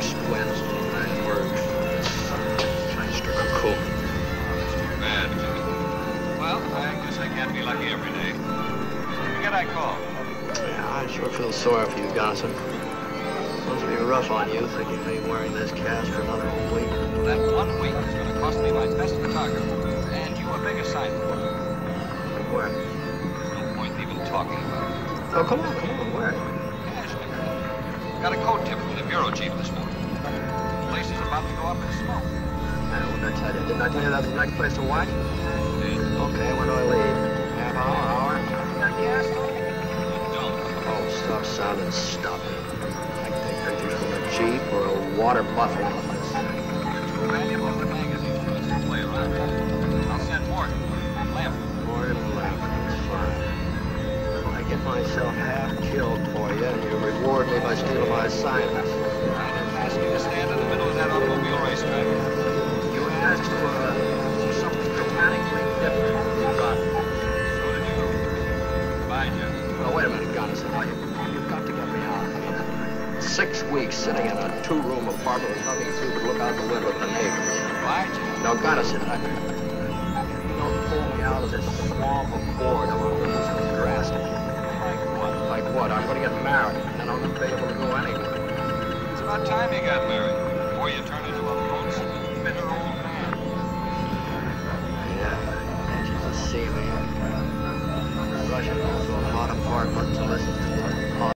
next Wednesday night works. Meister Cook. That's too bad. Well, I guess I can't be lucky every day. Forget I called. Yeah, I sure feel sorry for you, Gossip. Must be rough on you, thinking of me wearing this cast for another whole week. That 1 week is going to cost me my best photographer, and you a big assignment. Where? There's no point even talking about it. Oh, come on, where? Cashmere. Got a coat tip from the bureau chief this morning. The place is about to go up in smoke. Didn't I tell you that's the next place to watch? Indeed. Okay, where do I leave? Half hour? I guess. You don't. Oh, stop sounding stubborn. I can take pictures from a jeep or a water buffalo on this thing. You're too valuable to magazines for us to play around with. I'll send Morton. Left. It's fine. I get myself half-killed for you, and you reward me by stealing my assignments. I didn't ask you to stand in the middle of that automobile racetrack. You asked for something dramatically different. You got it. So did you. Goodbye, Jim. Oh, wait a minute, Gunnison. You've got to get me out of here. 6 weeks sitting in a two-room apartment with nothing to do but look out the window at the neighbors. Why, Jim? No, Gunnison, pull me out of this swamp of boredom. I'm going to do something drastic. Like what? Like what? I'm going to get married, and I'm going to be able to go anywhere. It's about time you got married, before you turn into a lonesome, bitter old man. Yeah, I need you to see me. I'm rushing off to a hot apartment to listen